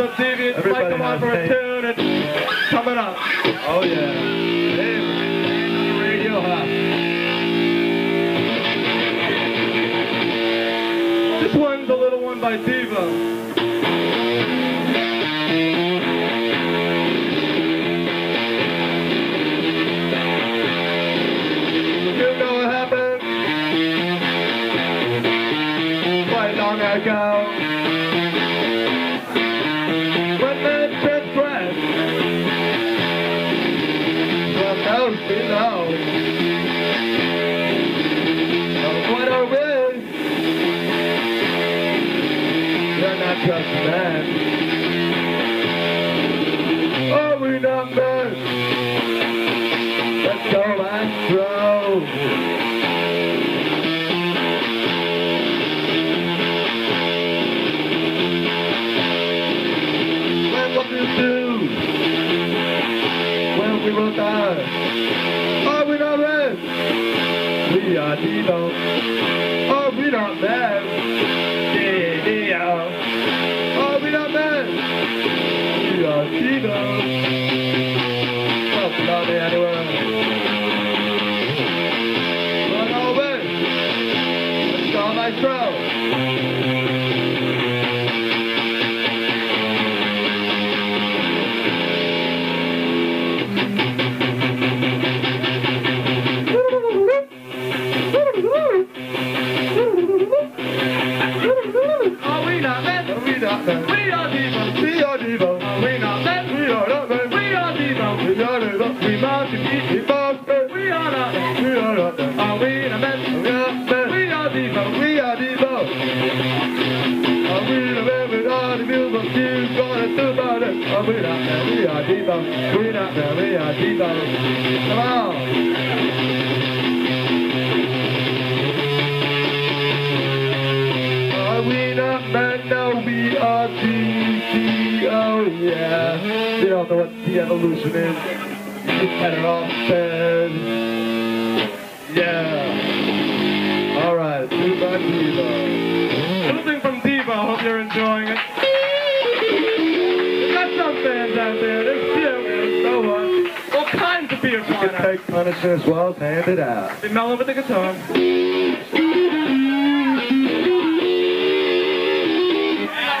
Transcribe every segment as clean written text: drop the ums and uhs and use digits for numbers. up, Stevie. Spike, come on for a tune. It's coming up. Oh, yeah. This one's a little one by Devo. You know what happened quite long ago, when men transgressed from those below. Just men, are we numbers? Let's go and grow. When what we do, when we will die, are we not men? We are Devo. Are we not men? Devo, don't love me anywhere. Run away, let's go my throat. Oh, we not men, we not men. We are Devo, we are Devo. We are Devo, we are Devo. Come on! Are we not men? No, we are Devo, yeah. They don't know what de-evolution is. You just had it all said. Yeah. Alright, two by Devo. Something from Devo, hope you're enjoying it. Fans out there, there's Jim, there's Noah, all kinds of beer flying out. You can take punishment as well, hand it out. Be mellow with the guitar. Not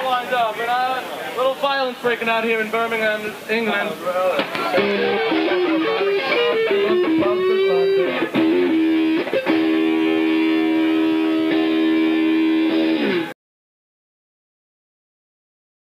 lined up, but a little violence breaking out here in Birmingham, England.